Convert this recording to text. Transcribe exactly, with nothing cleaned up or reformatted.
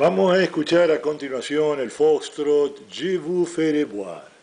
Vamos a escuchar a continuación el foxtrot Je vous ferai boire.